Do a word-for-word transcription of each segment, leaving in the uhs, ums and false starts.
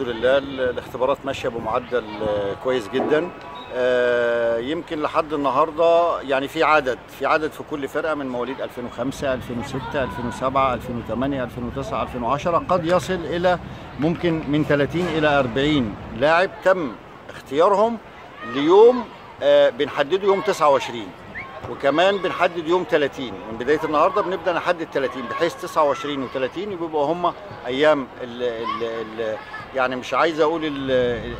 الحمد لله الاختبارات ماشيه بمعدل كويس جدا. يمكن لحد النهارده يعني في عدد في عدد في كل فرقه من مواليد ألفين وخمسة ألفين وستة ألفين وسبعة ألفين وثمانية ألفين وتسعة ألفين وعشرة قد يصل الى ممكن من ثلاثين الى أربعين لاعب تم اختيارهم ليوم بنحدده يوم تسعة وعشرين، وكمان بنحدد يوم ثلاثين. من بدايه النهارده بنبدا نحدد ثلاثين بحيث تسعة وعشرين وثلاثين يبقوا هم ايام ال ال ال يعني مش عايز اقول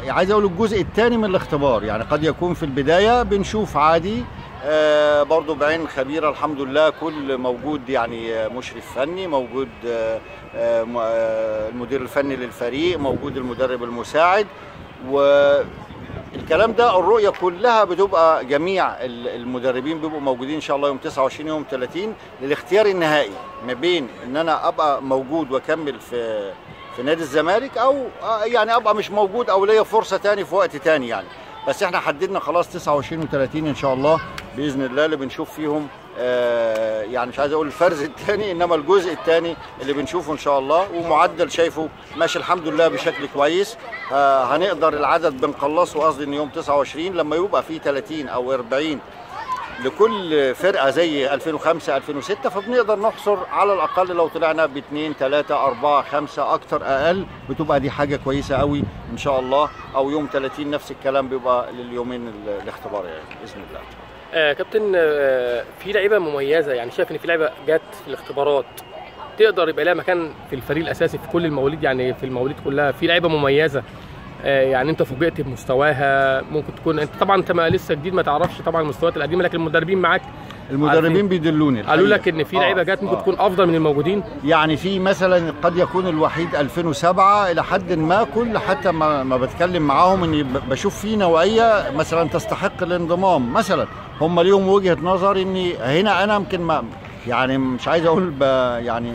عايز اقول الجزء الثاني من الاختبار. يعني قد يكون في البدايه بنشوف عادي آه برضو بعين خبيره الحمد لله، كل موجود يعني مشرف فني موجود، آه آه المدير الفني للفريق موجود، المدرب المساعد، و الكلام ده الرؤية كلها بتبقى جميع المدربين بيبقوا موجودين ان شاء الله يوم تسعة وعشرين يوم ثلاثين للاختيار النهائي ما بين ان انا ابقى موجود واكمل في في نادي الزمالك، او يعني ابقى مش موجود او ليا فرصة تاني في وقت تاني يعني. بس احنا حددنا خلاص تسعة وعشرين و30 ان شاء الله باذن الله اللي بنشوف فيهم آه يعني مش عايز اقول الفرز الثاني، انما الجزء الثاني اللي بنشوفه ان شاء الله، ومعدل شايفه ماشي الحمد لله بشكل كويس. آه هنقدر العدد بنخلصه، قصدي ان يوم تسعة وعشرين لما يبقى فيه ثلاثين او أربعين لكل فرقه زي ألفين وخمسة ألفين وستة، فبنقدر نحصر على الاقل لو طلعنا باثنين ثلاثه اربعه خمسه اكثر اقل بتبقى دي حاجه كويسه قوي ان شاء الله. او يوم ثلاثين نفس الكلام بيبقى لليومين الاختبار يعني باذن الله. آه كابتن، آه في لعيبه مميزه، يعني شايف ان في لعيبه جت في الاختبارات تقدر يبقى لها مكان في الفريق الاساسي في كل المواليد، يعني في المواليد كلها في لعيبه مميزه آه يعني انت فوجئت بمستواها، ممكن تكون انت طبعا انت لسه جديد ما تعرفش طبعا المستويات القديمه، لكن المدربين معاك المدربين بيدلوني قالوا لك ان في لعيبه جت ممكن آه. تكون افضل من الموجودين. يعني في مثلا قد يكون الوحيد ألفين وسبعة الى حد ما، كل حتى ما, ما بتكلم معاهم اني بشوف في نوعيه مثلا تستحق الانضمام مثلا، هم ليهم وجهه نظر اني هنا انا يمكن ما يعني مش عايز اقول يعني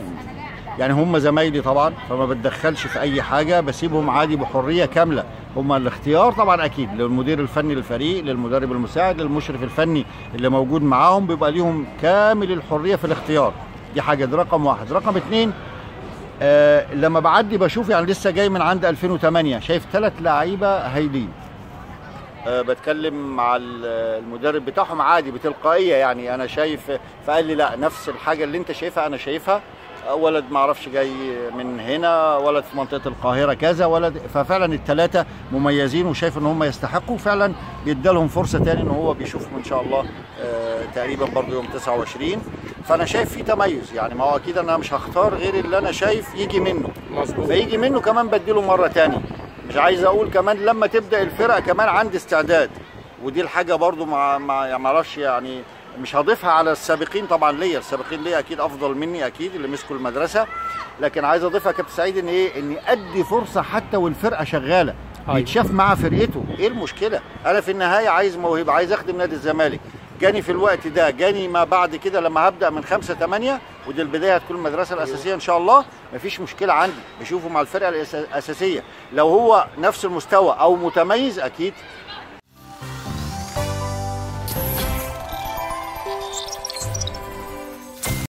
يعني هم زمايلي طبعا، فما بتدخلش في اي حاجه، بسيبهم عادي بحريه كامله. هم الاختيار طبعا اكيد للمدير الفني للفريق، للمدرب المساعد، للمشرف الفني اللي موجود معاهم، بيبقى ليهم كامل الحريه في الاختيار. دي حاجه، دي رقم واحد. رقم اتنين، آه لما بعدي بشوف يعني لسه جاي من عند ألفين وثمانية شايف ثلاث لعيبه هايلين، أه بتكلم مع المدرب بتاعهم عادي بتلقائيه، يعني انا شايف، فقال لي لا نفس الحاجه اللي انت شايفها انا شايفها، ولد ما اعرفش جاي من هنا، ولد في منطقه القاهره كذا، ولد. ففعلا الثلاثه مميزين وشايف ان هم يستحقوا فعلا، يدالهم فرصه ثاني ان هو بيشوفهم ان شاء الله آه تقريبا برضه يوم تسعة وعشرين. فانا شايف في تميز، يعني ما هو اكيد انا مش هختار غير اللي انا شايف يجي منه، فيجي منه كمان بديله مره ثاني. مش عايز اقول كمان لما تبدا الفرقه كمان عندي استعداد، ودي الحاجه برضه مع ما اعرفش يعني مش هضيفها على السابقين طبعا ليا، السابقين ليا اكيد افضل مني اكيد اللي مسكوا المدرسه، لكن عايز اضيفها كابتن سعيد ان ايه، اني ادي فرصه حتى والفرقه شغاله يتشاف مع فرقته. ايه المشكله؟ انا في النهايه عايز موهبه، عايز اخدم نادي الزمالك، جاني في الوقت ده، جاني ما بعد كده لما هبدا من خمسة ثمانية ودي البدايه هتكون المدرسه الاساسيه ان شاء الله، مفيش مشكله عندي بشوفه مع الفرقه الاساسيه. لو هو نفس المستوى او متميز اكيد